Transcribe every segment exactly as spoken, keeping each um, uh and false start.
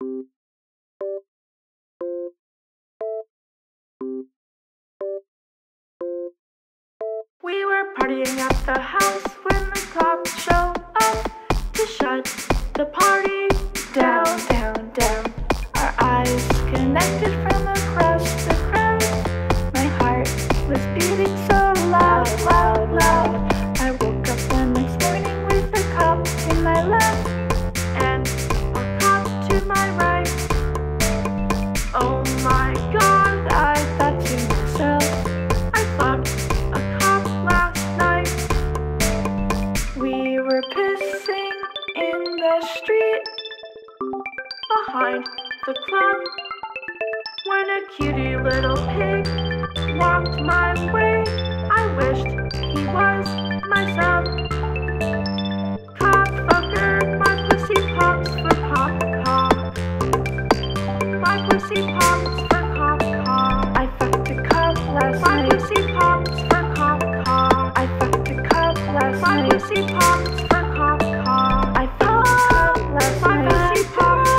We were partying at the house when the cops showed up to shut the party down, down, down. Our eyes connected from across the crowd. My heart was beating so loud, loud, loud. I woke up the next morning with a cop in my left and a cop to my right. Oh my God, I thought to myself, I thought a cop last night. We were pissing in the street behind the club when a cutie little pig walked my way. I wished he was my son. Copfucker, my pussy pops for cop cop. My pussy pops for cop cop. I fucked a cop last night. My pussy pops for cop cop. I fucked a cop last night. My pussy pops for cop cop. I fucked a cop last night. My pussy pops.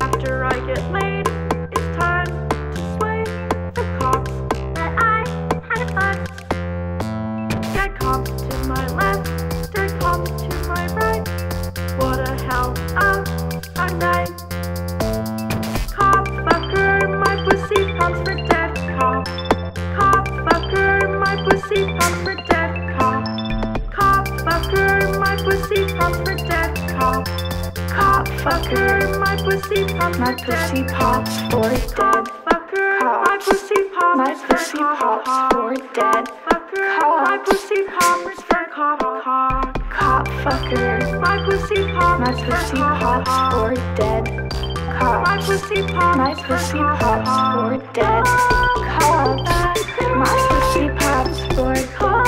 After I get laid, it's time to sway the cops that I had left. Get cop to my left, get cop to my right. What a hell of a night. Copfucker, my pussy pops for dead cop. Copfucker, my pussy pops for dead cop. Copfucker, my pussy pops for dead cop. Copfucker, my pussy pops, my pussy pops for dead. Copfucker, my pussy pops, my pussy pops for dead. Copfucker, my pussy pops for cop cop. Copfucker, my pussy pops, my pussy pops for dead. Cop, my pussy pops, my pussy pops for dead. Cop, my pussy pops for cop.